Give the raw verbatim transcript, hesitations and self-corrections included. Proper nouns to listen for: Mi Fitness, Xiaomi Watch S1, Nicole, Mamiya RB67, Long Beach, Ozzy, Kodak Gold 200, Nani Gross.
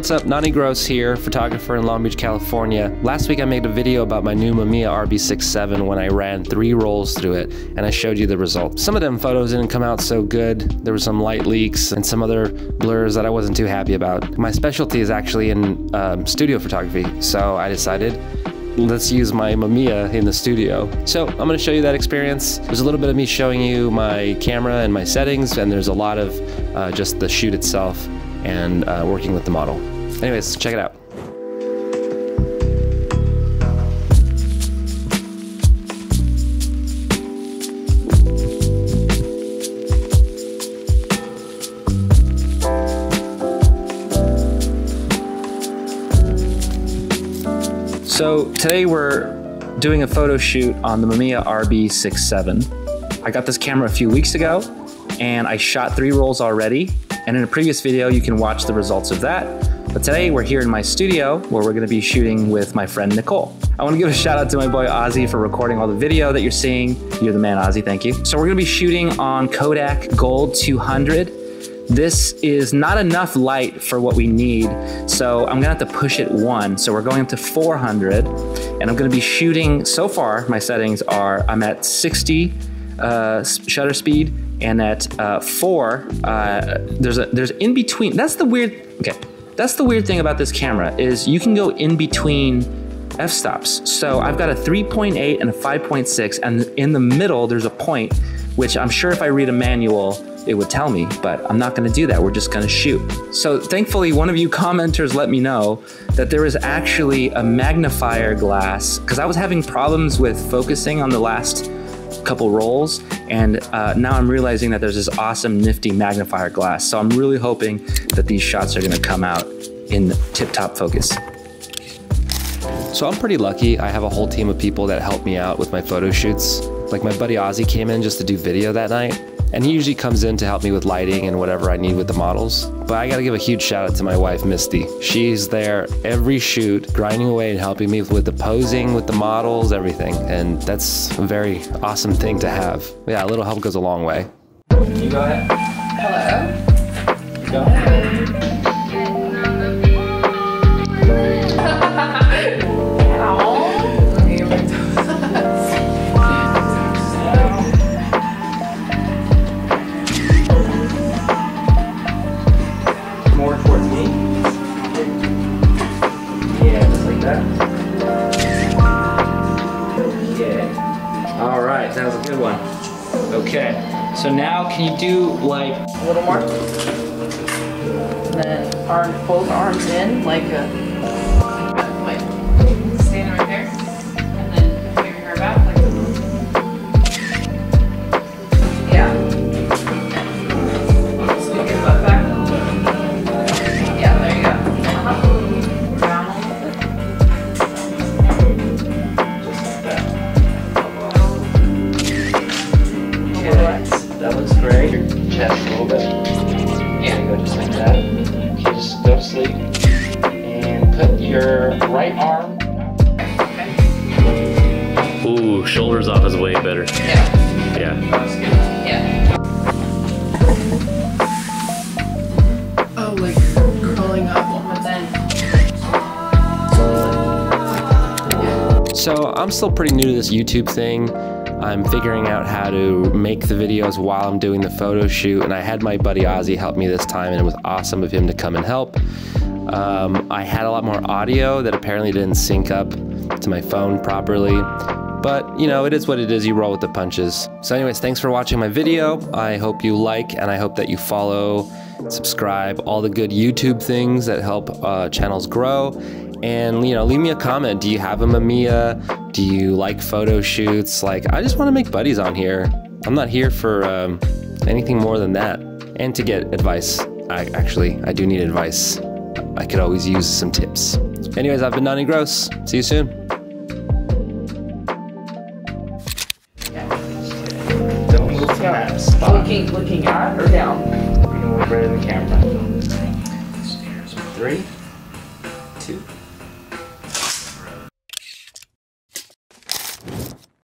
what's up? Nani Gross here, photographer in Long Beach, California. Last week I made a video about my new Mamiya R B sixty-seven when I ran three rolls through it and I showed you the results. Some of them photos didn't come out so good. There were some light leaks and some other blurs that I wasn't too happy about. My specialty is actually in um, studio photography, so I decided let's use my Mamiya in the studio. So I'm going to show you that experience. There's a little bit of me showing you my camera and my settings, and there's a lot of uh, just the shoot itself and uh, working with the model. Anyways, check it out. So today we're doing a photo shoot on the Mamiya R B sixty-seven. I got this camera a few weeks ago and I shot three rolls already. And in a previous video, you can watch the results of that. But today we're here in my studio where we're gonna be shooting with my friend Nicole. I wanna give a shout out to my boy Ozzy for recording all the video that you're seeing. You're the man, Ozzy, thank you. So we're gonna be shooting on Kodak Gold two hundred. This is not enough light for what we need, so I'm gonna have to push it one. So we're going up to four hundred, and I'm gonna be shooting, so far my settings are, I'm at sixty uh, shutter speed, and at uh, four, uh, there's a there's in between, that's the weird, okay. That's the weird thing about this camera, is you can go in between f-stops. So I've got a three point eight and a five point six, and in the middle there's a point, which I'm sure if I read a manual, it would tell me, but I'm not gonna do that. We're just gonna shoot. So thankfully, one of you commenters let me know that there is actually a magnifier glass, because I was having problems with focusing on the last couple rolls, and uh, now I'm realizing that there's this awesome nifty magnifier glass. So I'm really hoping that these shots are gonna come out in tip-top focus. So I'm pretty lucky. I have a whole team of people that help me out with my photo shoots. Like my buddy Ozzy came in just to do video that night, and he usually comes in to help me with lighting and whatever I need with the models. But I gotta give a huge shout out to my wife, Misty. She's there every shoot, grinding away and helping me with the posing, with the models, everything. And that's a very awesome thing to have. Yeah, a little help goes a long way. You go ahead. Hello. You go ahead. That was a good one. Okay, so now can you do like a little more? And then arm, fold arms in like a like stand right there, and then bring your hair back like this. Yeah. Scoop your butt back. Yeah, there you go. Uh-huh. Down a little bit. Just like that. That looks great. Your chest a little bit. Yeah. You go just like that. Okay, just go to sleep. And put your right arm. Okay. Ooh, shoulders off is way better. Yeah. Yeah. That's good. Yeah. Oh, like curling up on my end. So I'm still pretty new to this YouTube thing. I'm figuring out how to make the videos while I'm doing the photo shoot, and I had my buddy Ozzy help me this time, and it was awesome of him to come and help. Um, I had a lot more audio that apparently didn't sync up to my phone properly, but you know, it is what it is, you roll with the punches. So anyways, thanks for watching my video. I hope you like, and I hope that you follow, subscribe, all the good YouTube things that help uh, channels grow. And you know, leave me a comment. Do you have a Mamiya? Do you like photo shoots? Like, I just want to make buddies on here. I'm not here for um, anything more than that. And to get advice. I actually, I do need advice. I could always use some tips. Anyways, I've been Nani Gross. See you soon. Don't move the map. Stop. Looking, looking at or down. We're gonna move right in the camera. Three, two.